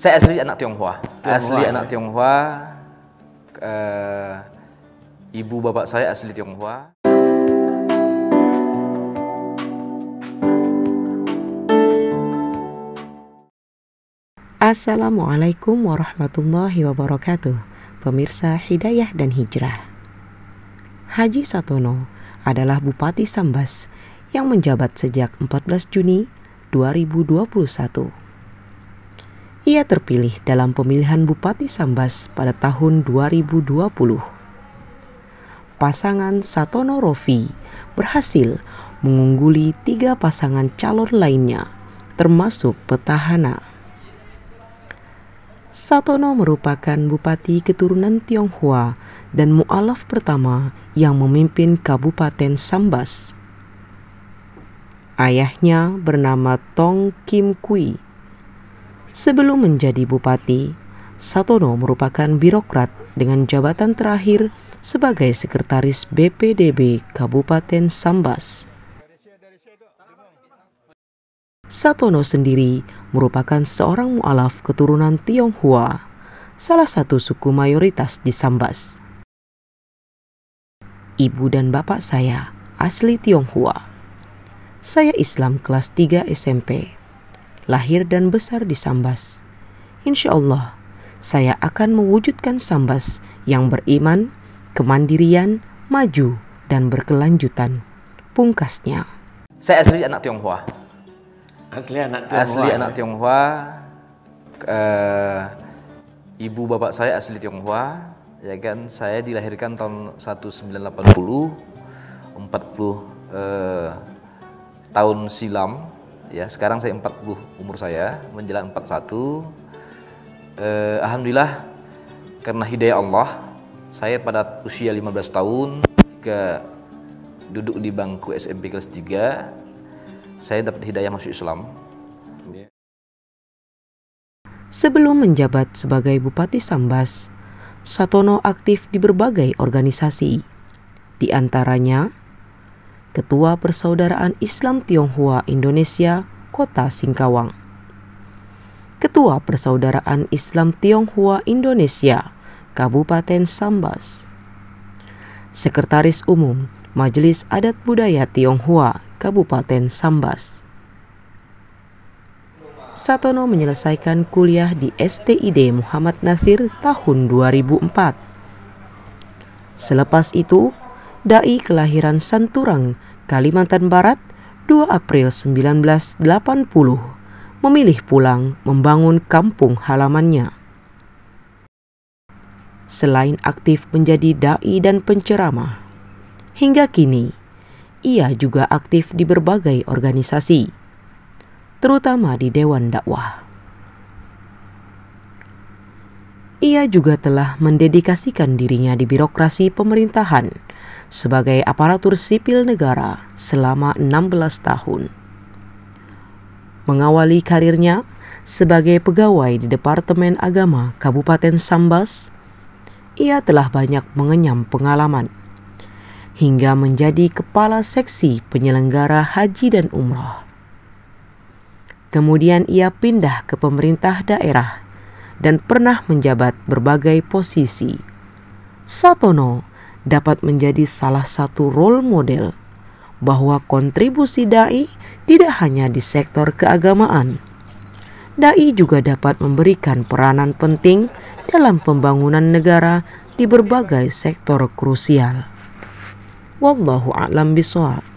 Saya asli anak Tionghoa. Asli anak Tionghoa. Ibu bapak saya asli Tionghoa. Assalamualaikum warahmatullahi wabarakatuh. Pemirsa Hidayah dan Hijrah. Haji Satono adalah Bupati Sambas yang menjabat sejak 14 Juni 2021. Ia terpilih dalam pemilihan Bupati Sambas pada tahun 2020. Pasangan Satono Rofi berhasil mengungguli 3 pasangan calon lainnya, termasuk petahana. Satono merupakan bupati keturunan Tionghoa dan mu'alaf pertama yang memimpin Kabupaten Sambas. Ayahnya bernama Tong Kim Kui. Sebelum menjadi bupati, Satono merupakan birokrat dengan jabatan terakhir sebagai sekretaris BPDB Kabupaten Sambas. Satono sendiri merupakan seorang mu'alaf keturunan Tionghoa, salah satu suku mayoritas di Sambas. Ibu dan bapak saya asli Tionghoa. Saya Islam kelas 3 SMP. Lahir dan besar di Sambas. Insya Allah, saya akan mewujudkan Sambas yang beriman, kemandirian, maju, dan berkelanjutan. Pungkasnya. Saya asli anak Tionghoa. Asli anak Tionghoa. Ibu bapak saya asli Tionghoa. Ya kan, saya dilahirkan tahun 1980, 40 tahun silam. Ya, sekarang saya 40, umur saya menjelang 41. Alhamdulillah, karena hidayah Allah, saya pada usia 15 tahun duduk di bangku SMP kelas 3, saya dapat hidayah masuk Islam. Sebelum menjabat sebagai Bupati Sambas, Satono aktif di berbagai organisasi, di antaranya Ketua Persaudaraan Islam Tionghoa Indonesia Kota Singkawang, Ketua Persaudaraan Islam Tionghoa Indonesia Kabupaten Sambas, Sekretaris Umum Majelis Adat Budaya Tionghoa Kabupaten Sambas. Satono menyelesaikan kuliah di STID Muhammad Nathir tahun 2004. Selepas itu, Dai kelahiran Santurang, Kalimantan Barat, 2 April 1980, memilih pulang membangun kampung halamannya. Selain aktif menjadi dai dan penceramah, hingga kini ia juga aktif di berbagai organisasi, terutama di Dewan Dakwah. Ia juga telah mendedikasikan dirinya di birokrasi pemerintahan sebagai aparatur sipil negara selama 16 tahun. Mengawali karirnya sebagai pegawai di Departemen Agama Kabupaten Sambas, ia telah banyak mengenyam pengalaman, hingga menjadi Kepala Seksi Penyelenggara Haji dan Umrah. Kemudian ia pindah ke pemerintah daerah dan pernah menjabat berbagai posisi. Satono dapat menjadi salah satu role model bahwa kontribusi dai tidak hanya di sektor keagamaan. Dai juga dapat memberikan peranan penting dalam pembangunan negara di berbagai sektor krusial. Wallahu a'lam bishawab.